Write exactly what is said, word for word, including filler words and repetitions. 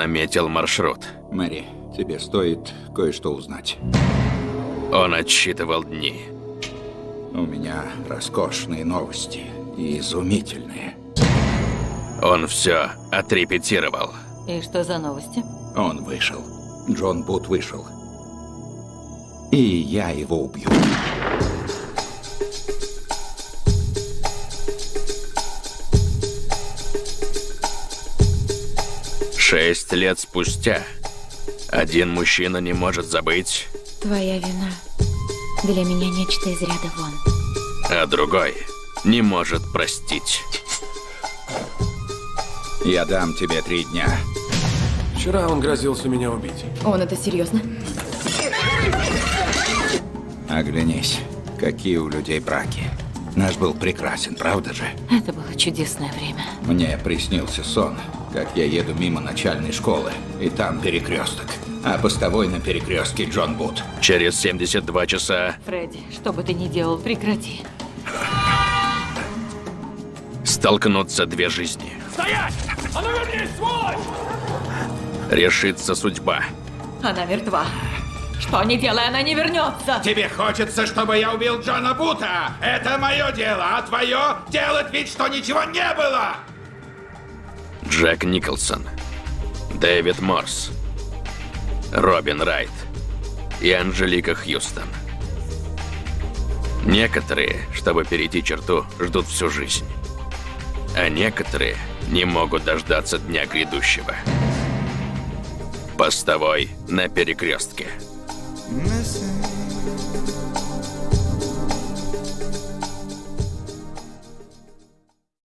наметил маршрут. Мэри, тебе стоит кое-что узнать. Он отсчитывал дни. У меня роскошные новости и изумительные. Он все отрепетировал. И что за новости? Он вышел. Джон Бут вышел. И я его убью. Шесть лет спустя один мужчина не может забыть. Твоя вина. Для меня нечто из ряда вон. А другой не может простить. Я дам тебе три дня. Вчера он грозился меня убить. Он это серьезно? Оглянись, какие у людей браки. Наш был прекрасен, правда же? Это было чудесное время. Мне приснился сон, как я еду мимо начальной школы, и там перекресток. А постовой на перекрестке Джон Бут. Через семьдесят два часа... Фредди, что бы ты ни делал, прекрати. Столкнутся две жизни. Стоять! А ну вернись, сволочь! Решится судьба. Она мертва. Что не делай, она не вернется. Тебе хочется, чтобы я убил Джона Бута? Это мое дело, а твое – делать вид, что ничего не было! Джек Николсон, Дэвид Морс, Робин Райт и Анжелика Хьюстон. Некоторые, чтобы перейти черту, ждут всю жизнь. А некоторые не могут дождаться дня грядущего. Постовой на перекрестке.